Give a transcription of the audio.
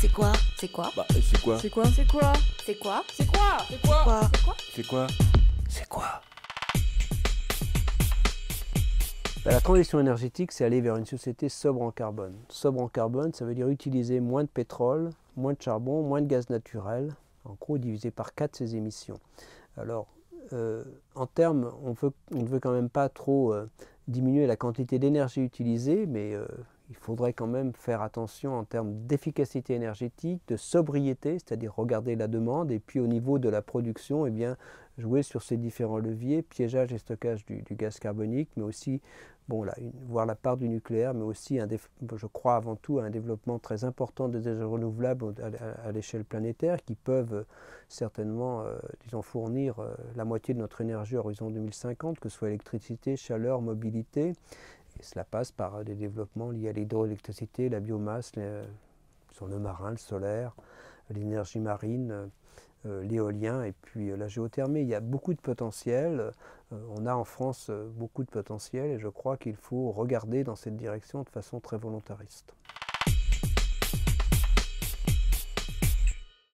C'est quoi? C'est quoi? Bah, c'est quoi? C'est quoi? C'est quoi? C'est quoi? C'est quoi? C'est quoi? C'est quoi? C'est quoi? C'est quoi? La transition énergétique, c'est aller vers une société sobre en carbone. Sobre en carbone, ça veut dire utiliser moins de pétrole, moins de charbon, moins de gaz naturel. En gros, diviser par 4 ses émissions. Alors, en termes, on ne veut quand même pas trop diminuer la quantité d'énergie utilisée, mais il faudrait quand même faire attention en termes d'efficacité énergétique, de sobriété, c'est-à-dire regarder la demande, et puis au niveau de la production, eh bien, jouer sur ces différents leviers, piégeage et stockage du gaz carbonique, mais aussi bon, là, voir la part du nucléaire, mais aussi, je crois avant tout, à un développement très important des énergies renouvelables à l'échelle planétaire, qui peuvent certainement disons, fournir la moitié de notre énergie à horizon 2050, que ce soit électricité, chaleur, mobilité. Et cela passe par des développements liés à l'hydroélectricité, la biomasse, le marin, le solaire, l'énergie marine, l'éolien et puis la géothermie. Il y a beaucoup de potentiel, on a en France beaucoup de potentiel et je crois qu'il faut regarder dans cette direction de façon très volontariste.